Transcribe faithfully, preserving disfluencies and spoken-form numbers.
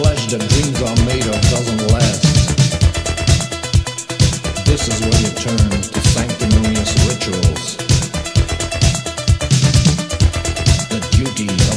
flesh that dreams are made of doesn't last. This is when you turn to sanctimonious rituals. The duty